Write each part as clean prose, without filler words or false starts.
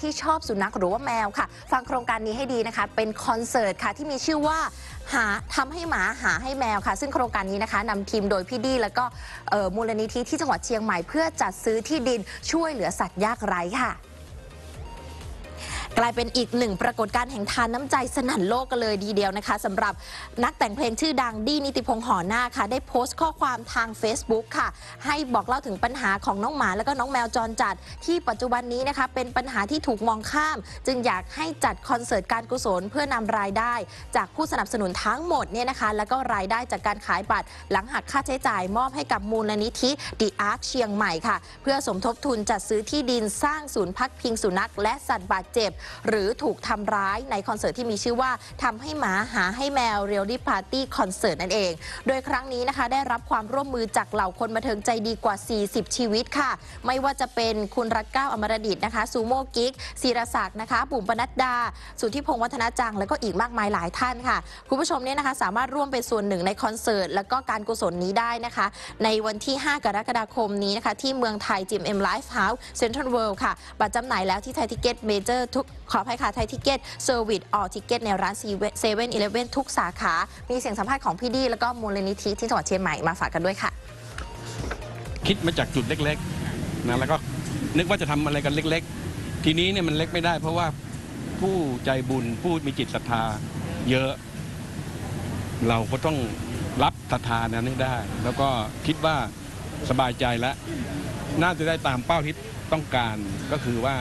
ที่ชอบสุนัขหรือว่าแมวค่ะฟังโครงการนี้ให้ดีนะคะเป็นคอนเสิร์ตค่ะที่มีชื่อว่าหาทำให้หมาหาให้แมวค่ะซึ่งโครงการนี้นะคะนำทีมโดยพี่ดีแล้วก็มูลนิธิที่จังหวัดเชียงใหม่เพื่อจัดซื้อที่ดินช่วยเหลือสัตว์ยากไร้ค่ะกลายเป็นอีกหนึ่งปรากฏการณ์แห่งทานน้ำใจสนั่นโลกกันเลยดีเดียวนะคะสำหรับนักแต่งเพลงชื่อดังดี้นิติพงษ์หอหน้าค่ะได้โพสต์ข้อความทาง Facebook ค่ะให้บอกเล่าถึงปัญหาของน้องหมาและก็น้องแมวจรจัดที่ปัจจุบันนี้นะคะเป็นปัญหาที่ถูกมองข้ามจึงอยากให้จัดคอนเสิร์ตการกุศลเพื่อนำรายได้จากผู้สนับสนุนทั้งหมดเนี่ยนะคะแล้วก็รายได้จากการขายบัตรหลังหักค่าใช้จ่ายมอบให้กับมูลนิธิ The Ark เชียงใหม่ค่ะเพื่อสมทบทุนจัดซื้อที่ดินสร้างศูนย์พักพิงสุนัขและสัตว์บาดเจ็บหรือถูกทำร้ายในคอนเสิร์ตที่มีชื่อว่าทำให้หมาหาให้แมว Reality Party Concert นั่นเองโดยครั้งนี้นะคะได้รับความร่วมมือจากเหล่าคนบันเทิงใจดีกว่า40ชีวิตค่ะไม่ว่าจะเป็นคุณรักเก้าอมรดิษฐ์นะคะซูโม่กิ๊กศิรศักดิ์นะคะบุ๋มปนัดดาสุทธิพงษ์วัฒนาจังและก็อีกมากมายหลายท่านค่ะคุณผู้ชมเนี่ยนะคะสามารถร่วมเป็นส่วนหนึ่งในคอนเสิร์ตและก็การกุศลนี้ได้นะคะในวันที่5 กรกฎาคมนี้นะคะที่เมืองไทยจิมเอ็มไลฟ์เฮาส์เซ็นทรัลเวิลด์ค่ะบัตรจำหน่ายแล้วที่ไทยทิเก็ตเมเจอร์ทุกขออภัยค่ะไทยทิเก็ตเซอร์วิสออลทิเก็ตในร้าน7-Elevenทุกสาขามีเสียงสัมภาษณ์ของพี่ดีแล้วก็มูลนิธิที่จังหวัดเชียงใหม่มาฝากกันด้วยค่ะคิดมาจากจุดเล็กๆนะแล้วก็นึกว่าจะทำอะไรกันเล็กๆทีนี้เนี่ยมันเล็กไม่ได้เพราะว่าผู้ใจบุญผู้มีจิตศรัทธาเยอะเราก็ต้องรับศรัทธานั้นให้ได้แล้วก็คิดว่าสบายใจแล้วน่าจะได้ตามเป้าที่ต้องการก็คือว่า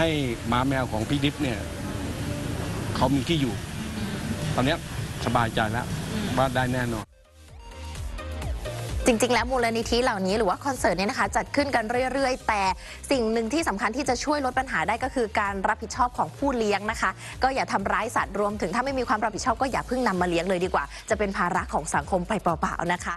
ให้หมาแมวของพี่ดิฟเนี่ยเขามีที่อยู่ตอนนี้สบายใจแล้วว่าได้แน่นอนจริงๆแล้วมูลนิธิเหล่านี้หรือว่าคอนเสิร์ตเนี่ยนะคะจัดขึ้นกันเรื่อยๆแต่สิ่งหนึ่งที่สำคัญที่จะช่วยลดปัญหาได้ก็คือการรับผิดชอบของผู้เลี้ยงนะคะก็อย่าทำร้ายสัตว์รวมถึงถ้าไม่มีความรับผิดชอบก็อย่าเพิ่งนำมาเลี้ยงเลยดีกว่าจะเป็นภาระของสังคมไปเปล่าๆนะคะ